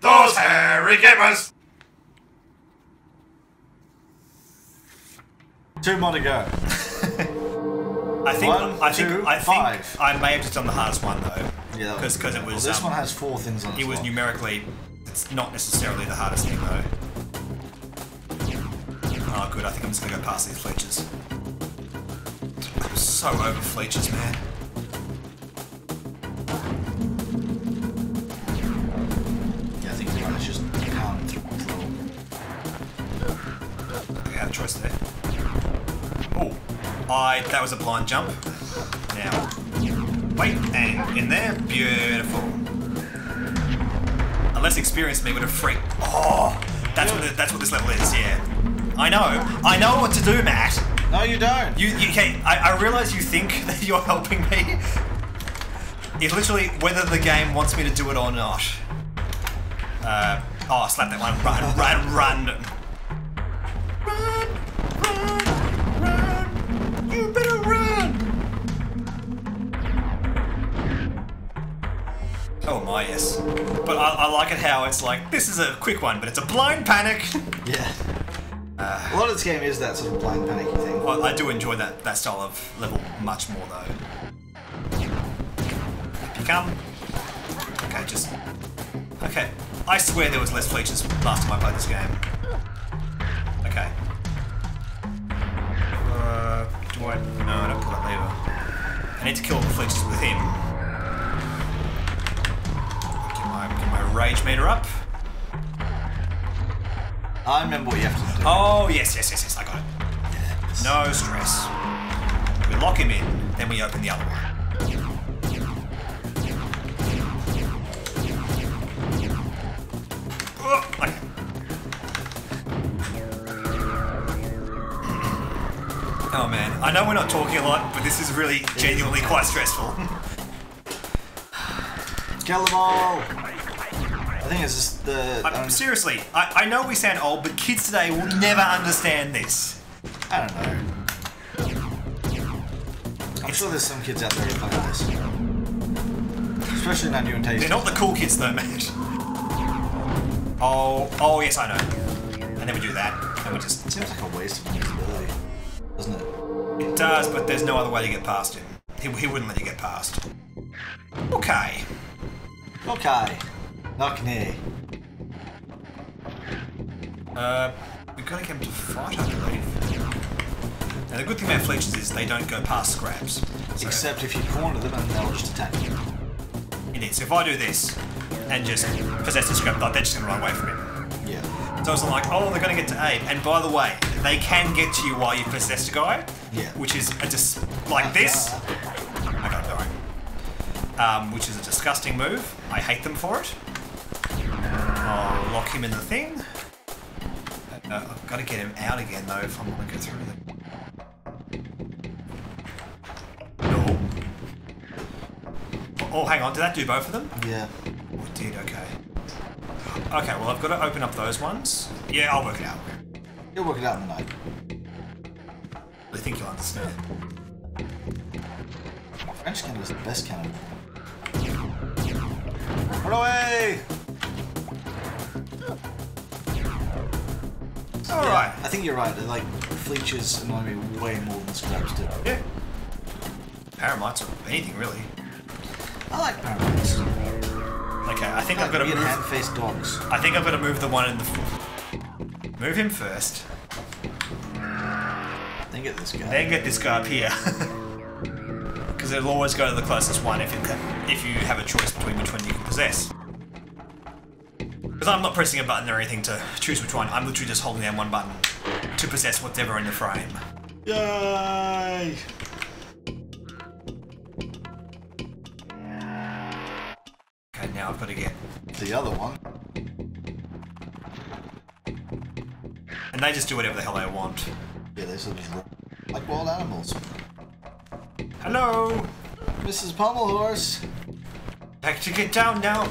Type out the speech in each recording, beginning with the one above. Those Hairy Gamers! 2 more to go. I think I may have just done the hardest one though. Yeah. Because it was. Well, this one has 4 things on it. It was numerically. It's not necessarily the hardest thing though. Oh good, I think I'm just gonna go past these Fletchers. I'm so over Fletchers, man. Yeah, I think the one is just down through. Okay, I have a choice there. Oh, that was a blind jump. Now, wait, and in there, beautiful. Unless experienced me would have freaked. Oh, that's what this level is, yeah. I know what to do, Matt. No, you don't. I realise you think that you're helping me. It's literally whether the game wants me to do it or not. Oh, slap that one. Run, run, run. Run, you better run. Oh my, yes. But I like it how it's like, this is a quick one, but it's a blind panic. Yeah. A lot of this game is that sort of blind panicky thing. Well, I do enjoy that style of level much more though. Up you come. Okay, just... Okay. I swear there was less Fleches last time I played this game. Okay. Do I... No, I don't pull that lever. I need to kill all the Fleches with him. Get my rage meter up. I remember what you have to do. Oh, yes, I got it. Yes. No stress. We lock him in, then we open the other one. Oh, okay. Oh man, I know we're not talking a lot, but this is really genuinely quite stressful. Kill them all! I think it's just the... seriously, I know we sound old, but kids today will never understand this. I don't know. I'm sure there's some kids out there who play this. Especially not you and Tasty. They're not the cool kids though, mate. Oh yes, I know. And then we do that. And we just... It seems like a waste of invisibility, doesn't it? It does, but there's no other way to get past him. He wouldn't let you get past. Okay. Okay. Lachnir. We've got to get him to fight, I believe. Now the good thing about Fletchers is they don't go past Scrabs. So except if you corner them and they'll just attack you. Indeed, so if I do this and just possess the Scrab, they're just going to run away from him. Yeah. So it's not like, oh, they're going to get to Abe. And by the way, they can get to you while you possess a guy. Yeah. Which is just like this. I got it right. Which is a disgusting move. I hate them for it. I'll lock him in the thing. I've got to get him out again though if I'm going to go through them. No. Oh, hang on, did that do both of them? Yeah. Oh, it did, okay. Okay, well I've got to open up those ones. Yeah, I'll work it out. You'll work it out in the night. I think you'll understand. French cannon is the best cannon. Run away! Alright. Yeah, I think you're right, like, Fleches annoy me way more than Scrabs do. Yeah. Paramites or anything, really. I like Paramites. Okay, I think I've got to move... hand-faced dogs. I think I've got to move the one in the... Move him first. Then get this guy. Then get this guy up here. Because it'll always go to the closest one if you have a choice between which one you can possess. Because I'm not pressing a button or anything to choose which one, I'm literally just holding down one button to possess whatever in the frame. Yay! Okay, now I've got to get the other one. And they just do whatever the hell they want. Yeah, they sort of like wild animals. Hello! Mrs. Pommelhorse! Back to get down now!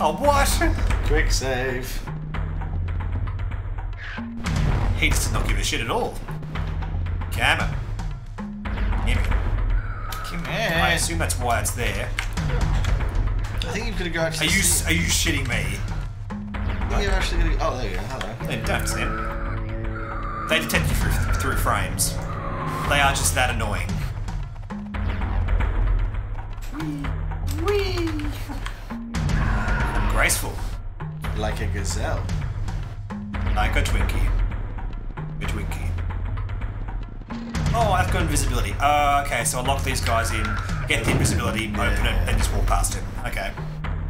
Oh, what? Quick save. He just did not give a shit at all. Come on. Give me. I assume that's why it's there. I think you've got to go actually. Are you shitting me? I think you're actually going to. Oh, there you go. Hello. They don't see him. They detect you through frames. They are just that annoying. Wee! Graceful. Like a gazelle. Like a Twinkie. A Twinkie. Oh, I've got invisibility. Okay, so I'll lock these guys in, get the invisibility, open it, and just walk past him. Okay.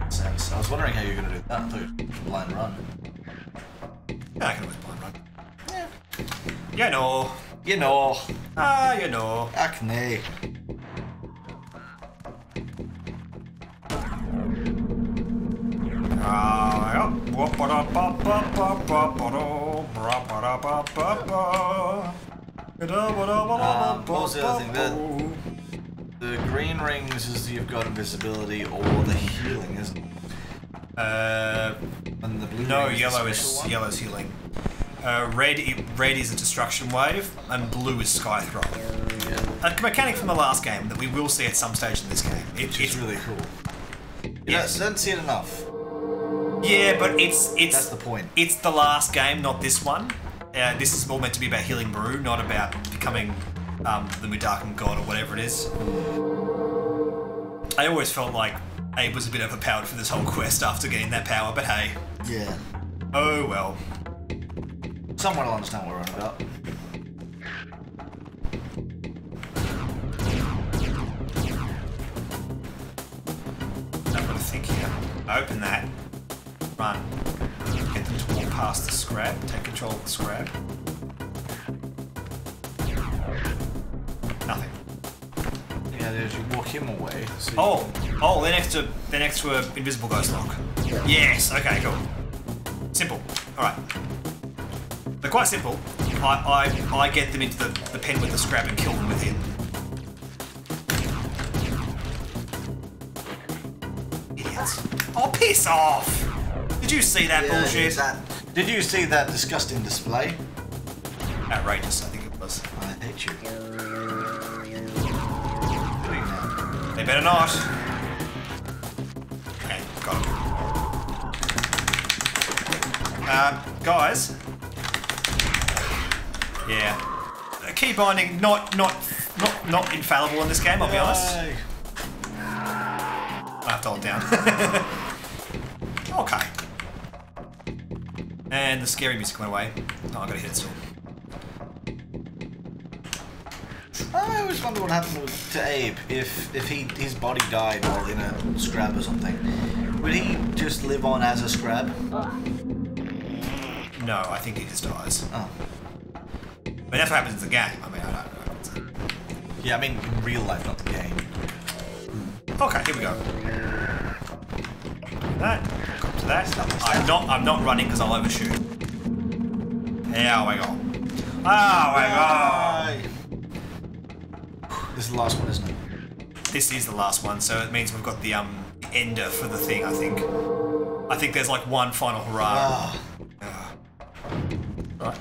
So I was wondering how you were going to do that. I thought you were blind run. Yeah, I can always blind run. Yeah. You know. You know. Ah, you know. Acne. What was the other thing? The green rings is you've got invisibility or the healing, isn't it? And the blue no, yellow is yellow's healing. Red is a destruction wave, and blue is sky thrower. Yeah. A mechanic from the last game that we will see at some stage in this game. It's really cool. You don't see it enough. Yeah, but it's that's the point. It's the last game, not this one. This is all meant to be about healing Maru, not about becoming the Mudakon god or whatever it is. I always felt like Abe was a bit overpowered for this whole quest after getting that power, but hey. Yeah. Oh well. Someone will understand what we're on about. I'm gonna think here. Open that. Run. Get them to walk past the Scrab. Take control of the Scrab. Nothing. Yeah, there's you walk him away. So oh, they're next to an invisible ghost lock. Yes. Okay. Cool. Simple. All right. They're quite simple. I get them into the pen with the Scrab and kill them with it. Idiots. Oh, piss off! Did you see that bullshit? Did you see that disgusting display? Outrageous, I think it was. I hate you. They better not. Okay, got him. Guys. Yeah. Key binding not infallible in this game. I'll be honest. I have to hold down. Okay. And the scary music went away. Oh, I gotta hit it still. I always wonder what happened to Abe if his body died while in a Scrab or something. Would he just live on as a Scrab? No, I think he just dies. Oh. But that's what happens in the game. I mean, I don't know. It's... Yeah, I mean, in real life, not the game. Okay, here we go. That. I'm not running because I'll overshoot. There we go. Oh my god! This is the last one, isn't it? This is the last one, so it means we've got the ender for the thing. I think there's like one final hurrah. Right.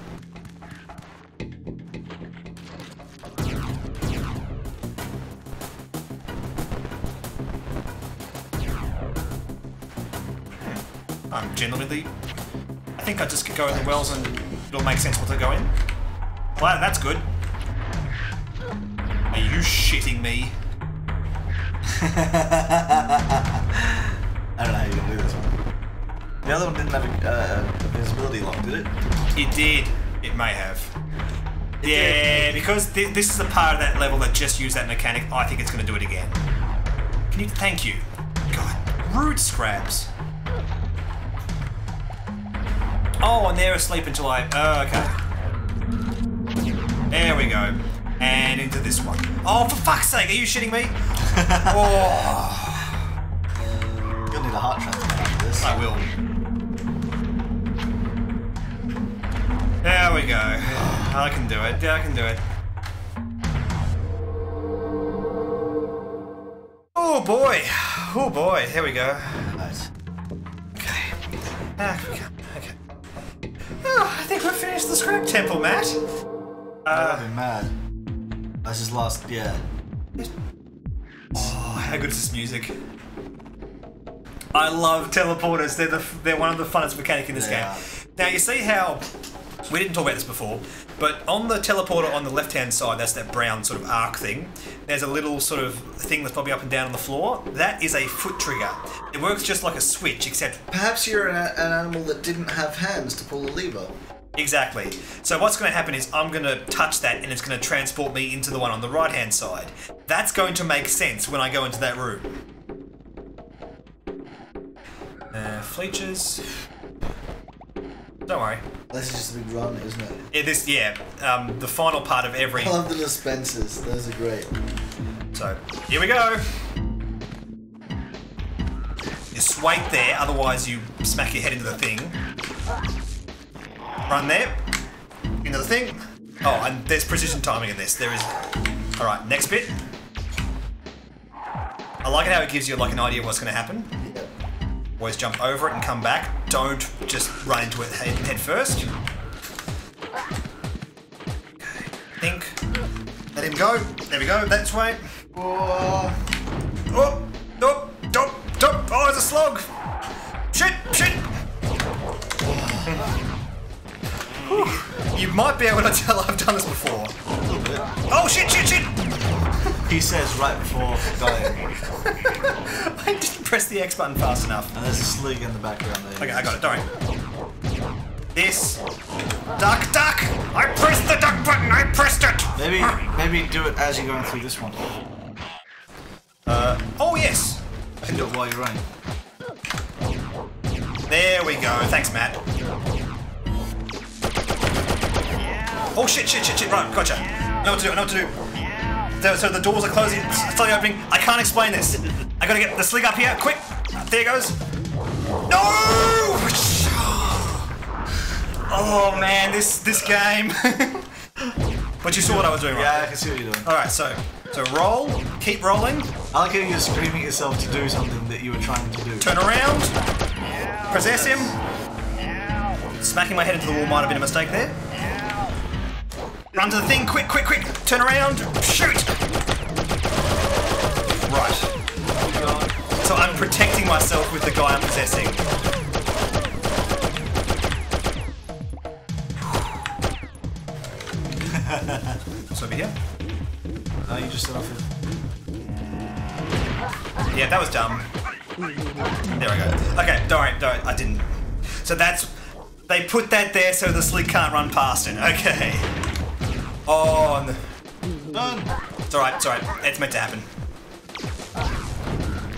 Generally, I think I just could go in the wells and it'll make sense what to go in. Well, that's good. Are you shitting me? I don't know how you can do this one. The other one didn't have a visibility lock, did it? It did. It may have. Yeah, because this is the part of that level that just used that mechanic. I think it's going to do it again. Can you thank you? God, rude Scrabs. Oh, and they're asleep until I... Oh, okay. There we go. And into this one. Oh, for fuck's sake, are you shitting me? Oh. You're gonna need a heart transplant after this. I will. There we go. I can do it. Yeah, I can do it. Oh, boy. Oh, boy. Here we go. Nice. Okay. Okay. Okay. Oh, I think we've finished the Scrab Temple, Matt. I'd be mad. That's his last. Yeah. Oh, How good is this music? I love teleporters. They're one of the funnest mechanics in this game. Now you see how we didn't talk about this before, but on the teleporter on the left-hand side, that's that brown sort of arc thing. There's a little sort of thing that's probably up and down on the floor. That is a foot trigger. It works just like a switch, except perhaps you're an animal that didn't have hands to pull the lever. Exactly. So what's going to happen is I'm going to touch that and it's going to transport me into the one on the right-hand side. That's going to make sense when I go into that room. Fleches. Don't worry. This is just a big run, isn't it? Yeah, this, the final part of every... I love the dispensers. Those are great. So, here we go. Just wait there, otherwise you smack your head into the thing. Run there. Into the thing. Oh, and there's precision timing in this. There is... Alright, next bit. I like it how it gives you, like, an idea of what's going to happen. Yeah. Always jump over it and come back. Don't just run into it head first. Okay. Think. Let him go. There we go. That's right. Whoa. Oh. Oh. Stop. Stop. Oh, it's a slog. Shit. Shit. You might be able to tell I've done this before. Oh, shit, shit, shit. He says right before dying. I didn't press the X button fast enough. And there's a Slig in the background there. Okay, I got it, don't worry. This. Duck, duck! I pressed the duck button, I pressed it! Maybe do it as you're going through this one. Oh yes! I can do it while you're running. There we go, thanks Matt. Oh shit, shit, shit, shit, right, gotcha. I know what to do, I know what to do. So the doors are closing, slowly opening. I can't explain this. I gotta get the Slig up here, quick! There it goes. No! Oh man, this game. But you saw what I was doing, right? Yeah, I can see what you're doing. Alright, so roll, keep rolling. I like how you're screaming at yourself to do something that you were trying to do. Turn around, possess him. Smacking my head into the wall might have been a mistake there. Run to the thing, quick, quick, quick! Turn around, shoot! Right. So I'm protecting myself with the guy I'm possessing. What's over here? Oh, you just set off it. Yeah, that was dumb. There we go. Okay, don't worry, I didn't. So that's... They put that there so the Slig can't run past it. Okay. Oh, no. Done. It's alright. It's meant to happen.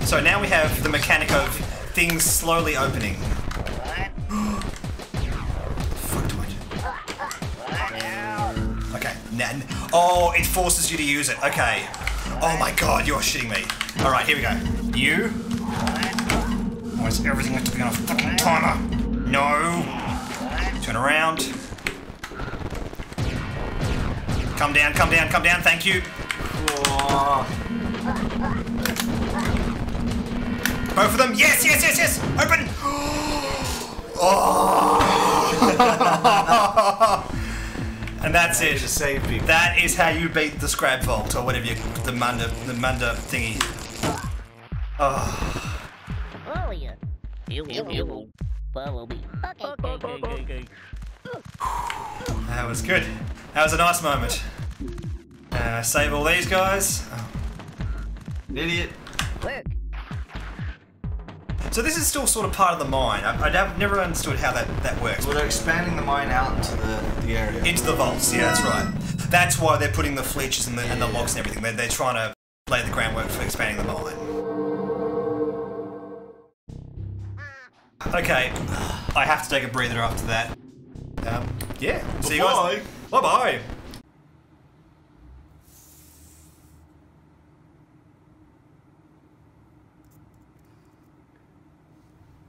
So now we have the mechanic of things slowly opening. Okay, oh, it forces you to use it. Okay. Oh my god, you're shitting me. All right, here we go. You. Why does everything have to be on a fucking timer? No. Turn around. Come down, come down, come down. Thank you. Both of them? Yes, yes, yes, yes! Open! Oh. And that's it. Just save people. That is how you beat the Scrab Vault, or whatever you... the Munda thingy. Oh. That was good. That was a nice moment. Save all these guys. Oh. An idiot. So this is still sort of part of the mine. I've never understood how that works. Well, they're expanding the mine out into the area. Into the vaults, yeah, that's right. That's why they're putting the fletches and the logs and everything. They're trying to lay the groundwork for expanding the mine. Okay, I have to take a breather after that. Yeah, see you guys. Bye-bye.